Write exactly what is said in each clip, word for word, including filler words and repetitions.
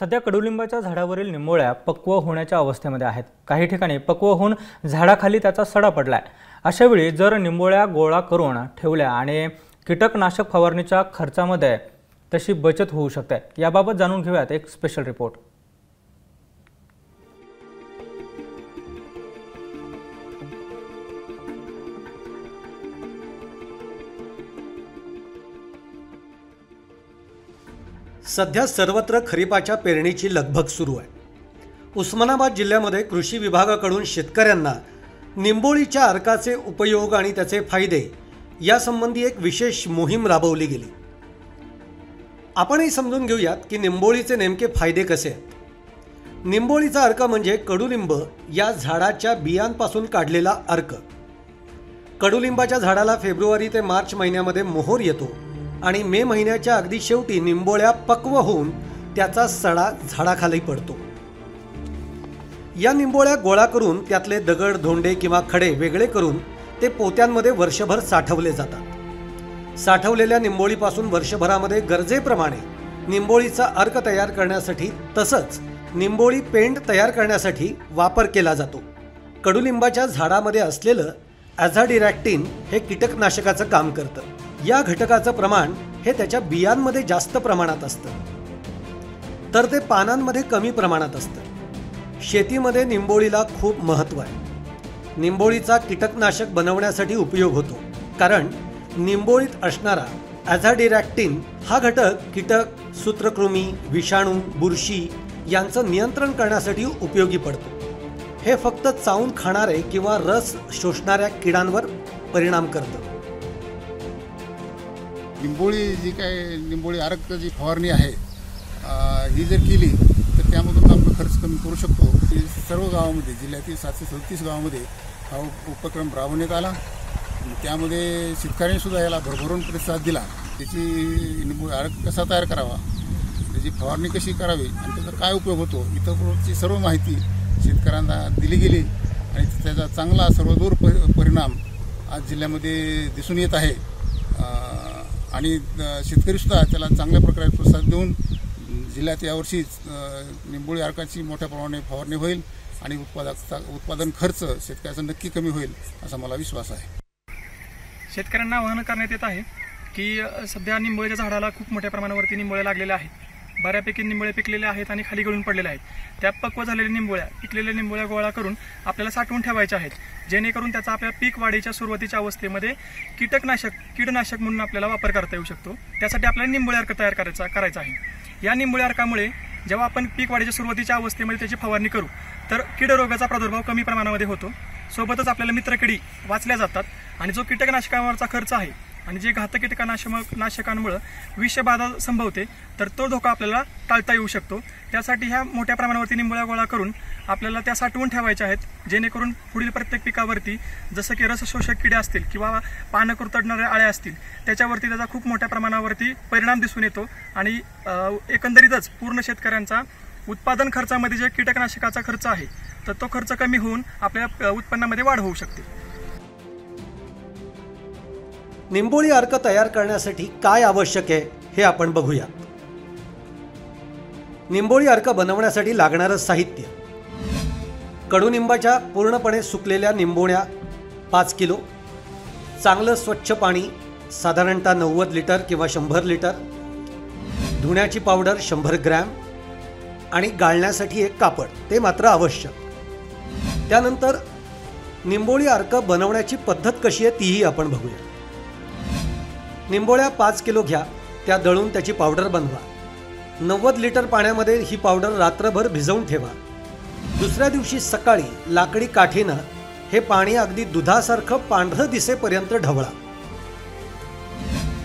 सध्या कडुलिंबाच्या झाडावरील निंबोळ्या पक्व होण्याच्या अवस्थेमध्ये आहेत। काही ठिकाणी पक्व होऊन झाडाखाली त्याचा सडा पडलाय। अशा वेळी जर निंबोळ्या गोळा करून ठेवल्या आणि कीटकनाशक फवारणीच्या खर्चामध्ये तशी बचत होऊ शकते। याबाबत जाणून घेऊयात एक स्पेशल रिपोर्ट। सध्या सर्वत्र खरीपाच्या पेरणीची लगबग सुरू आहे। उस्मानाबाद जिल्ह्यामध्ये कृषी विभागाकडून शेतकऱ्यांना निंबोळीच्या अर्काचे उपयोग आणि त्याचे फायदे यासंबंधी एक विशेष मोहीम राबवली गेली। आपणही समजून घेऊयात की निंबोळीचे नेमके फायदे कसे आहेत। निंबोळीचा अर्क म्हणजे कडुलिंब या झाडाच्या बियांपासून काढलेला अर्क। कडुलिंबाच्या झाडाला फेब्रुवारी ते मार्च महिन्यामध्ये मोहोर येतो आणि मे महिन्याच्या अगदी शेवटी निंबोळ्या पक्व होऊन त्याचा सडा झाडाखाली पडतो। या निंबोळ्या गोळा करून त्यातले दगड धोंडे किंवा खडे वेगळे करून ते पोत्यांमध्ये वर्षभर साठवले जातात। साठवलेल्या निंबोळीपासून वर्षभरामध्ये गरजेप्रमाणे निंबोळीचा अर्क तयार करण्यासाठी तसंच निंबोळी पेंड तयार करण्यासाठी वापर केला जातो। कडुलिंबाच्या झाडामध्ये असलेलं ॲझाडिरॅक्टिन हे कीटकनाशकाचं काम करतं। या घटकाचं प्रमाण हे त्याच्या बियांमध्ये जास्त प्रमाणात असतं तर ते पानांमध्ये कमी प्रमाणात असतं। शेतीमध्ये निंबोळीला खूप महत्त्व आहे। निंबोळीचा कीटकनाशक बनवण्यासाठी उपयोग होतो कारण निंबोळीत असणारा ॲझाडिरॅक्टिन हा घटक कीटक सूत्रकृमी विषाणू बुरशी यांचं नियंत्रण करण्यासाठी उपयोगी पडतो। हे फक्त चावून खाणारे किंवा रस शोषणाऱ्या किडांवर परिणाम करतं। निंबोळी जी काय निंबोळी अर्क जी फवारणी आहे ही जर केली तर त्यामधून आपण खर्च कमी करू शकतो। सर्व गावामध्ये जिल्ह्यातील सातशे सदतीस गावामध्ये हा उपक्रम राबवण्यात आला। त्यामध्ये शेतकऱ्यांनी सुद्धा याला भरभरून प्रतिसाद दिला। त्याची निंबोळी अर्क कसा तयार करावा, त्याची फवारणी कशी करावी आणि त्याचा काय उपयोग होतो इतरपूर्वची सर्व माहिती शेतकऱ्यांना दिली गेली आणि त्याचा चांगला सर्वदूर परिणाम आज जिल्ह्यामध्ये दिसून येत आहे। आणि शेतकरीसुद्धा त्याला चांगल्या प्रकारे प्रोत्साहन देऊन जिल्ह्यात यावर्षीच निंबोळी अर्काची मोठ्या प्रमाणात फवारणी होईल आणि उत्पादकता उत्पादन खर्च शेतकऱ्याचा नक्की कमी होईल असा मला विश्वास आहे। शेतकऱ्यांना आवाहन करण्यात येत आहे की सध्या निंबोळीच्या झाडाला खूप मोठ्या प्रमाणावरती निंबोळ्या लागलेल्या आहेत। बऱ्यापैकी निंबोळ्या पिकलेल्या आहेत आणि खाली गळून पडलेल्या आहेत। त्या पक्व झालेल्या निंबोळ्या पिकलेल्या निंबोळ्या गोळा करून आपल्याला साठवून ठेवायच्या आहेत जेणेकरून त्याचा आपल्या पीक वाढीच्या सुरुवातीच्या अवस्थेमध्ये कीटकनाशक कीडनाशक म्हणून आपल्याला वापर करता येऊ शकतो। त्यासाठी आपल्याला निंबोळी अर्क तयार करायचा करायचा आहे। या निंबोळी अर्कामुळे जेव्हा आपण पीक वाढीच्या सुरुवातीच्या अवस्थेमध्ये त्याची फवारणी करू तर कीड रोगाचा प्रादुर्भाव कमी प्रमाणामध्ये होतो। सोबतच आपल्याला मित्रकिडी वाचल्या जातात आणि जो कीटकनाशकावरचा खर्च आहे आणि जे घातक कीटकनाशक नाशकांमुळे विषबाधा संभवते तर तो धोका आपल्याला टाळता येऊ शकतो। त्यासाठी ह्या मोठ्या प्रमाणावरती निंबोळ्या गोळा करून आपल्याला त्या साठवून ठेवायच्या आहेत जेणेकरून पुढील प्रत्येक पिकावरती जसं की रसशोषक किडे असतील किंवा पानं कुरतडणाऱ्या आळ्या असतील त्याच्यावरती त्याचा खूप मोठ्या प्रमाणावरती परिणाम दिसून येतो आणि एकंदरीतच पूर्ण शेतकऱ्यांचा उत्पादन खर्चामध्ये जे कीटकनाशकाचा खर्च आहे तर तो, तो खर्च कमी होऊन आपल्या उत्पन्नामध्ये वाढ होऊ शकते। निंबोळी अर्क तयार करण्यासाठी काय आवश्यक आहे हे आपण बघूया। निंबोळी अर्क बनवण्यासाठी लागणारं साहित्य: कडुनिंबाच्या पूर्णपणे सुकलेल्या निंबोळ्या पाच किलो, चांगलं स्वच्छ पाणी साधारणतः नव्वद लिटर किंवा शंभर लिटर, धुण्याची पावडर शंभर ग्रॅम आणि गाळण्यासाठी एक कापड ते मात्र आवश्यक। त्यानंतर निंबोळी अर्क बनवण्याची पद्धत कशी आहे तीही आपण बघूया। निंबोळ्या पाच किलो घ्या, त्या दळून त्याची पावडर बनवा। नव्वद लिटर पाण्यामध्ये ही पावडर रात्रभर भिजवून ठेवा। दुसऱ्या दिवशी सकाळी लाकडी काठीनं हे पाणी अगदी दुधासारखं पांढरं दिसेपर्यंत ढवळा।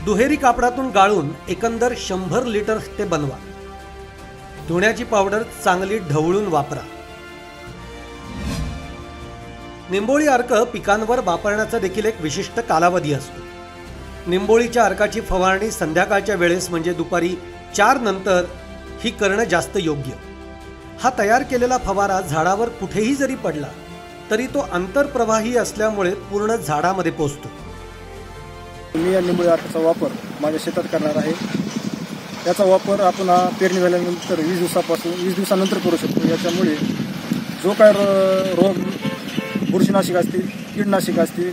दुहेरी कापडातून गाळून एकंदर शंभर लिटर ते बनवा। धुण्याची पावडर चांगली ढवळून वापरा। निंबोळी अर्क पिकांवर वापरण्याचा देखील एक विशिष्ट कालावधी असतो। निंबोळीच्या अर्काची फवारणी संध्याकाळच्या वेळेस म्हणजे दुपारी चार नंतर ही करणं जास्त योग्य। हा तयार केलेला फवारा झाडावर कुठेही जरी पडला तरी तो आंतरप्रवाही असल्यामुळे पूर्ण झाडामध्ये पोचतो। मी या निंबोळी अर्काचा वापर माझ्या शेतात करणार आहे। याचा वापर आपण हा पेरणी झाल्यानंतर वीस दिवसापासून वीस दिवसानंतर करू शकतो। याच्यामुळे जो काय रोग बुरशीनाशक असतील कीडनाशक असतील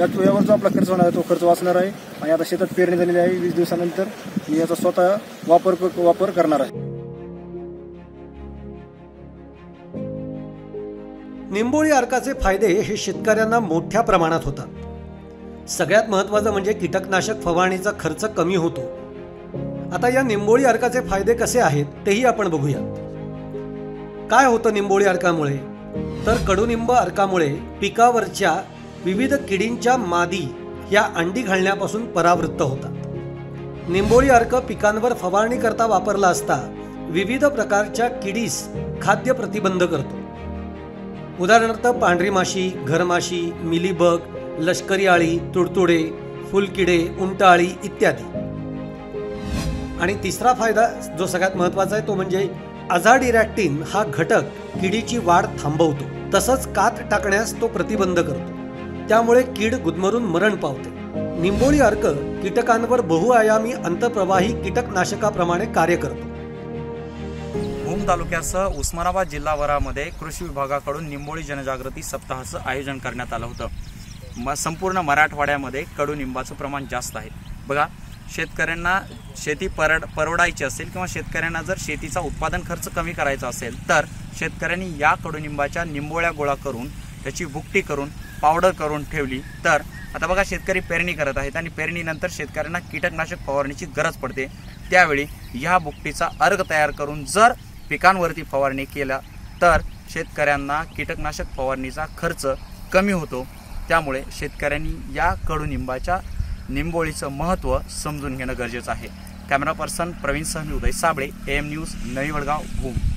या यावर जो आपला खर्च होणार आहे तो खर्च वाचणार आहे। आणि आता शेतात पेरणी झालेली आहे, वीस दिवसानंतर मी याचा स्वतः वापर वापर करणार आहे। निंबोळी अर्काचे फायदे हे शेतकऱ्यांना मोठ्या प्रमाणात होतात। सगळ्यात महत्त्वाचं म्हणजे कीटकनाशक फवारणीचा खर्च कमी होतो। आता या निंबोळी अर्काचे फायदे कसे आहेत तेही आपण बघूया। काय होतं निंबोळी अर्कामुळे, तर कडुनिंब अर्कामुळे पिकावरच्या विविध किडींच्या मादी या अंडी घालण्यापासून परावृत्त होतात। निंबोळी अर्क पिकांवर फवारणी करता वापरला असता विविध प्रकारच्या किडीस खाद्य प्रतिबंध करतो। उदाहरणार्थ पांढरी माशी, घरमाशी, मिलीबग, लष्करी आळी, तुडतुडे, फुलकिडे, उंटाळी इत्यादी। आणि तिसरा फायदा जो सगळ्यात महत्त्वाचा आहे तो म्हणजे अझाडिरॅक्टिन हा घटक किडीची वाढ थांबवतो, तसंच कात टाकण्यास तो प्रतिबंध करतो, त्यामुळे कीड गुदमरून मरण पावते। निंबोळी अर्क कीटकांवर बहुआयामी अंतप्रवाही कीटकनाशकाप्रमाणे कार्य करतो। भूम तालुक्यासह उस्मानाबाद जिल्हा वरामध्ये कृषी विभागाकडून निंबोळी जनजागृती सप्ताहाचं आयोजन करण्यात आलं होतं। म संपूर्ण मराठवाड्यामध्ये कडुनिंबाचं प्रमाण जास्त आहे। बघा, शेतकऱ्यांना शेती परड परवडायची असेल किंवा शेतकऱ्यांना जर शेतीचा उत्पादन खर्च कमी करायचा असेल तर शेतकऱ्यांनी या कडुनिंबाच्या निंबोळ्या गोळा करून त्याची भुकटी करून पावडर करून ठेवली तर आता बघा शेतकरी पेरणी करत आहेत आणि पेरणीनंतर शेतकऱ्यांना कीटकनाशक फवारणीची गरज पडते, त्यावेळी ह्या भुकटीचा अर्क तयार करून जर पिकांवरती फवारणी केला तर शेतकऱ्यांना कीटकनाशक फवारणीचा खर्च कमी होतो। त्यामुळे शेतकऱ्यांनी या कडुनिंबाच्या निंबोळीचं महत्त्व समजून घेणं गरजेचं आहे। कॅमेरा पर्सन प्रवीणसह उदय साबळे, एम न्यूज, नवी वडगाव, भूम।